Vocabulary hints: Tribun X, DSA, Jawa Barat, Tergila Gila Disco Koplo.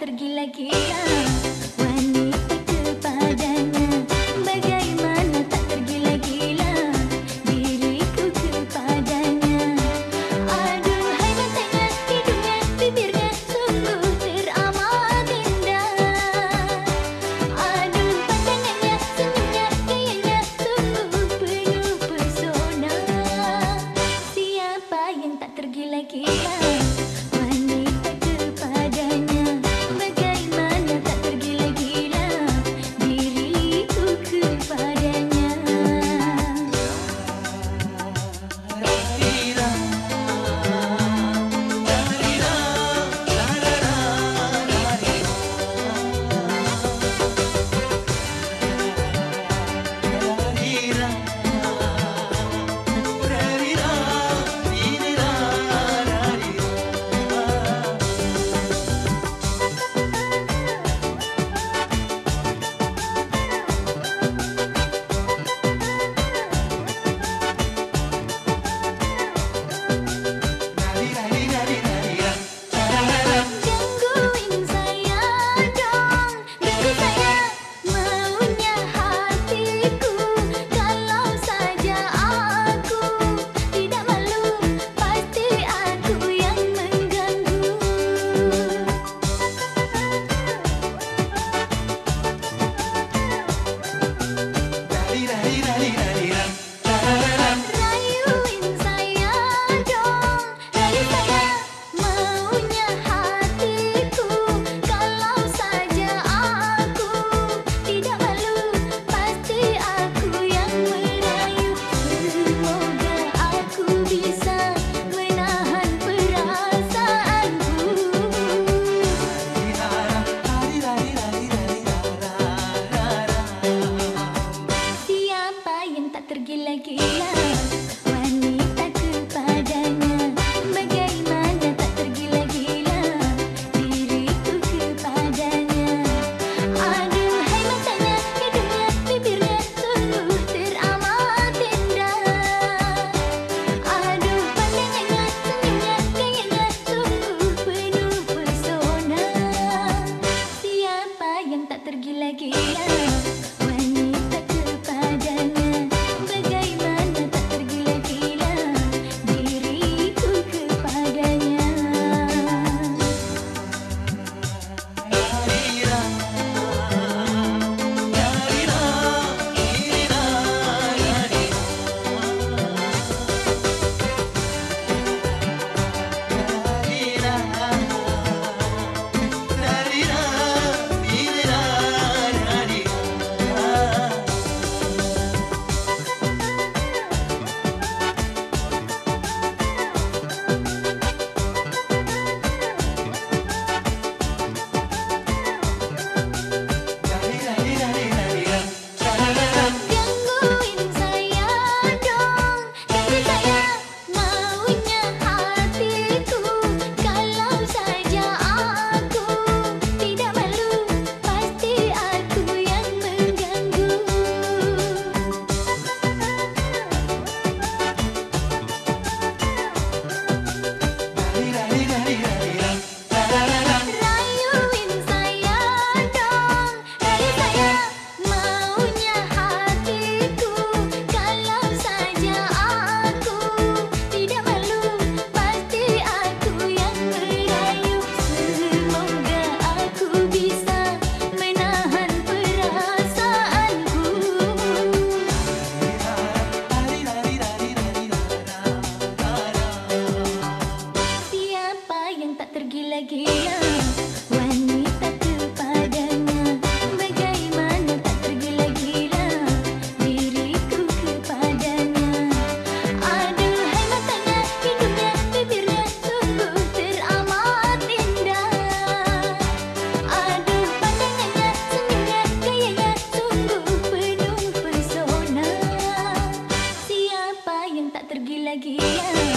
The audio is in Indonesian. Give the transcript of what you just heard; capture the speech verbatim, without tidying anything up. tergila-gila. Tergila-gila.